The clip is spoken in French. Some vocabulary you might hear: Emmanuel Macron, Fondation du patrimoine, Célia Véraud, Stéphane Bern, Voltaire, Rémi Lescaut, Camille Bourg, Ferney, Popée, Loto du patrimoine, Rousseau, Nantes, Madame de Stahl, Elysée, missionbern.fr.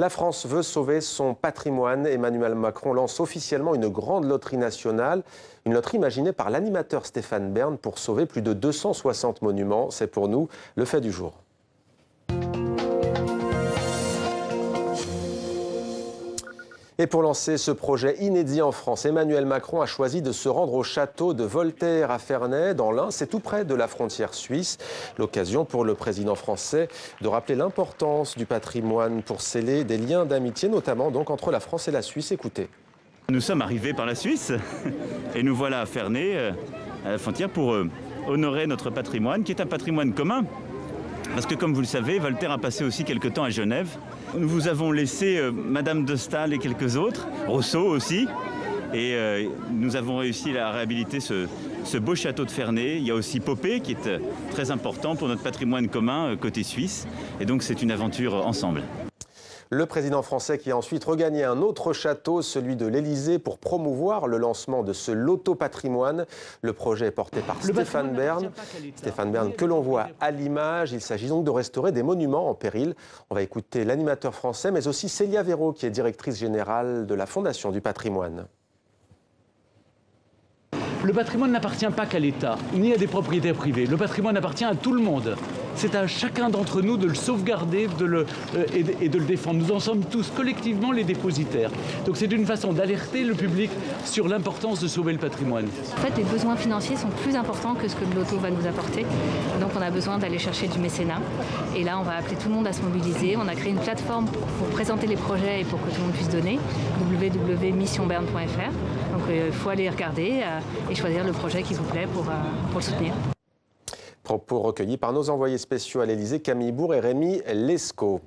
La France veut sauver son patrimoine. Emmanuel Macron lance officiellement une grande loterie nationale. Une loterie imaginée par l'animateur Stéphane Bern pour sauver plus de 260 monuments. C'est pour nous le fait du jour. Et pour lancer ce projet inédit en France, Emmanuel Macron a choisi de se rendre au château de Voltaire à Ferney, dans l'Ain. C'est tout près de la frontière suisse. L'occasion pour le président français de rappeler l'importance du patrimoine pour sceller des liens d'amitié, notamment donc entre la France et la Suisse. Écoutez. Nous sommes arrivés par la Suisse et nous voilà à Ferney, à la frontière, pour honorer notre patrimoine, qui est un patrimoine commun. Parce que, comme vous le savez, Voltaire a passé aussi quelques temps à Genève. Nous vous avons laissé Madame de Stahl et quelques autres, Rousseau aussi. Et nous avons réussi à réhabiliter ce beau château de Ferney. Il y a aussi Popée, qui est très important pour notre patrimoine commun côté suisse. Et donc, c'est une aventure ensemble. Le président français qui a ensuite regagné un autre château, celui de l'Elysée, pour promouvoir le lancement de ce loto-patrimoine. Le projet est porté par Stéphane Bern. Stéphane Bern que l'on voit à l'image. Il s'agit donc de restaurer des monuments en péril. On va écouter l'animateur français, mais aussi Célia Véraud, qui est directrice générale de la Fondation du patrimoine. Le patrimoine n'appartient pas qu'à l'État, ni à des propriétaires privés. Le patrimoine appartient à tout le monde. C'est à chacun d'entre nous de le sauvegarder et de le défendre. Nous en sommes tous collectivement les dépositaires. Donc c'est une façon d'alerter le public sur l'importance de sauver le patrimoine. En fait, les besoins financiers sont plus importants que ce que l'auto va nous apporter. Donc on a besoin d'aller chercher du mécénat. Et là, on va appeler tout le monde à se mobiliser. On a créé une plateforme pour présenter les projets et pour que tout le monde puisse donner. www.missionbern.fr. Donc il faut aller regarder et choisir le projet qui vous plaît pour le soutenir. Propos recueillis par nos envoyés spéciaux à l'Elysée, Camille Bourg et Rémi Lescaut.